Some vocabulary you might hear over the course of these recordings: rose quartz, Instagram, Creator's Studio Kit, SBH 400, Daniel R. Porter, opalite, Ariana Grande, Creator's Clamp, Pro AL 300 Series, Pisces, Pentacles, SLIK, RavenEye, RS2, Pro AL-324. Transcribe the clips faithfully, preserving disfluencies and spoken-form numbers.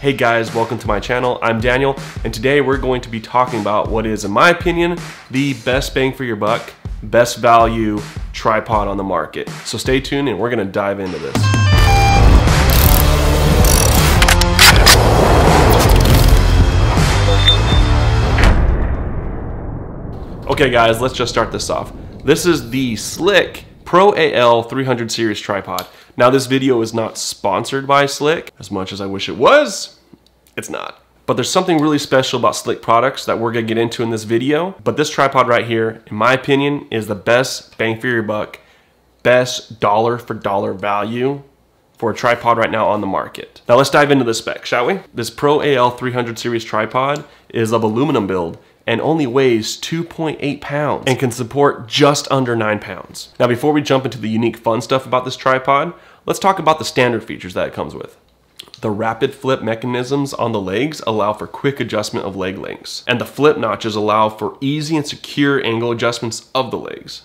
Hey guys, welcome to my channel. I'm Daniel, and today we're going to be talking about what is, in my opinion, the best bang for your buck, best value tripod on the market. So stay tuned and we're gonna dive into this. Okay guys, let's just start this off. This is the SLIK Pro A L three hundred Series tripod. Now this video is not sponsored by SLIK. As much as I wish it was, it's not. But there's something really special about SLIK products that we're gonna get into in this video. But this tripod right here, in my opinion, is the best bang for your buck, best dollar for dollar value for a tripod right now on the market. Now let's dive into the spec, shall we? This Pro A L three hundred Series tripod is of aluminum build and only weighs two point eight pounds and can support just under nine pounds. Now, before we jump into the unique fun stuff about this tripod, let's talk about the standard features that it comes with. The rapid flip mechanisms on the legs allow for quick adjustment of leg lengths, and the flip notches allow for easy and secure angle adjustments of the legs.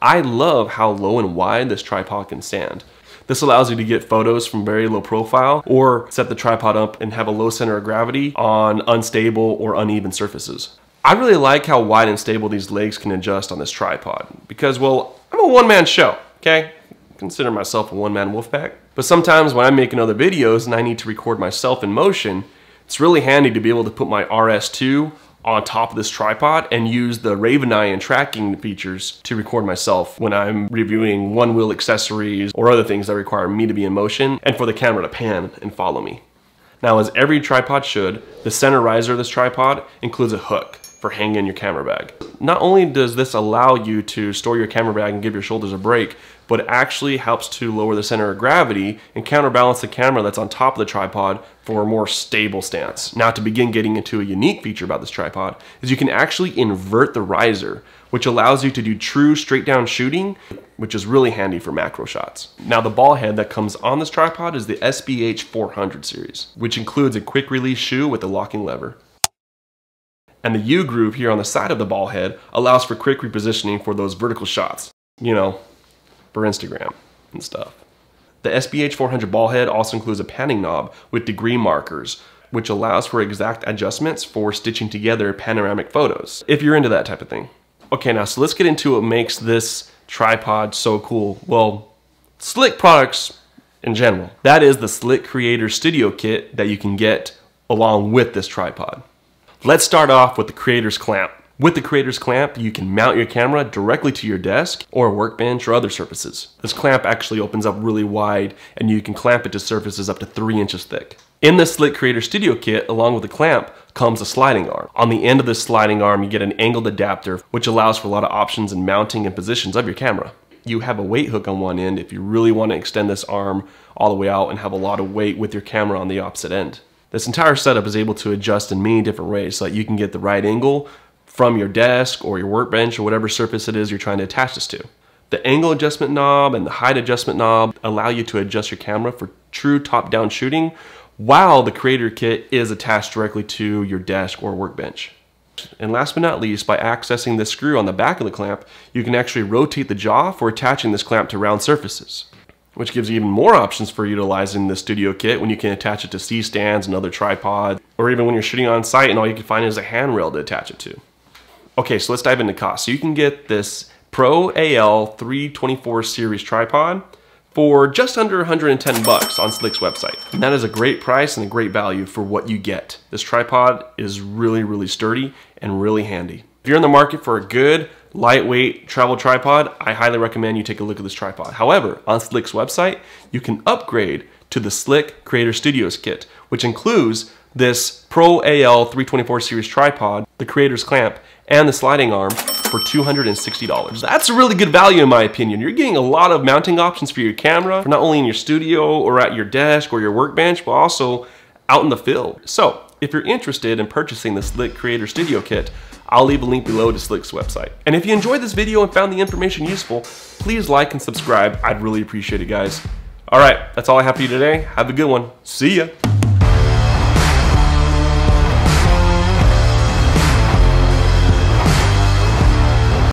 I love how low and wide this tripod can stand. This allows you to get photos from very low profile or set the tripod up and have a low center of gravity on unstable or uneven surfaces. I really like how wide and stable these legs can adjust on this tripod because, well, I'm a one-man show, okay? I consider myself a one-man wolf pack. But sometimes when I'm making other videos and I need to record myself in motion, it's really handy to be able to put my R S two on top of this tripod and use the RavenEye and tracking features to record myself when I'm reviewing one-wheel accessories or other things that require me to be in motion and for the camera to pan and follow me. Now, as every tripod should, the center riser of this tripod includes a hook for hanging your camera bag. Not only does this allow you to store your camera bag and give your shoulders a break, but it actually helps to lower the center of gravity and counterbalance the camera that's on top of the tripod for a more stable stance. Now, to begin getting into a unique feature about this tripod is you can actually invert the riser, which allows you to do true straight down shooting, which is really handy for macro shots. Now, the ball head that comes on this tripod is the S B H four hundred series, which includes a quick release shoe with a locking lever. And the U-groove here on the side of the ball head allows for quick repositioning for those vertical shots, you know, for Instagram and stuff. The S B H four hundred ball head also includes a panning knob with degree markers, which allows for exact adjustments for stitching together panoramic photos, if you're into that type of thing. Okay, now, so let's get into what makes this tripod so cool. Well, SLIK products in general. That is the SLIK Creator Studio Kit that you can get along with this tripod. Let's start off with the Creator's Clamp. With the Creator's Clamp, you can mount your camera directly to your desk or workbench or other surfaces. This clamp actually opens up really wide and you can clamp it to surfaces up to three inches thick. In the SLIK Creator Studio Kit, along with the clamp, comes a sliding arm. On the end of this sliding arm, you get an angled adapter, which allows for a lot of options in mounting and positions of your camera. You have a weight hook on one end if you really want to extend this arm all the way out and have a lot of weight with your camera on the opposite end. This entire setup is able to adjust in many different ways so that you can get the right angle from your desk or your workbench or whatever surface it is you're trying to attach this to. The angle adjustment knob and the height adjustment knob allow you to adjust your camera for true top-down shooting while the Creator Kit is attached directly to your desk or workbench. And last but not least, by accessing the screw on the back of the clamp, you can actually rotate the jaw for attaching this clamp to round surfaces, which gives you even more options for utilizing the studio kit when you can attach it to C-stands and other tripods, or even when you're shooting on site and all you can find is a handrail to attach it to. Okay, so let's dive into cost. So you can get this Pro A L three twenty-four series tripod for just under one hundred ten bucks on SLIK's website. And that is a great price and a great value for what you get. This tripod is really, really sturdy and really handy. If you're in the market for a good, lightweight travel tripod, I highly recommend you take a look at this tripod. However, on SLIK's website, you can upgrade to the SLIK Creator Studios Kit, which includes this Pro A L three twenty-four series tripod, the Creator's Clamp, and the sliding arm for two hundred sixty dollars. That's a really good value in my opinion. You're getting a lot of mounting options for your camera, not only in your studio or at your desk or your workbench, but also out in the field. So, if you're interested in purchasing the SLIK Creator Studio Kit, I'll leave a link below to SLIK's website. And if you enjoyed this video and found the information useful, please like and subscribe. I'd really appreciate it, guys. All right, that's all I have for you today. Have a good one. See ya.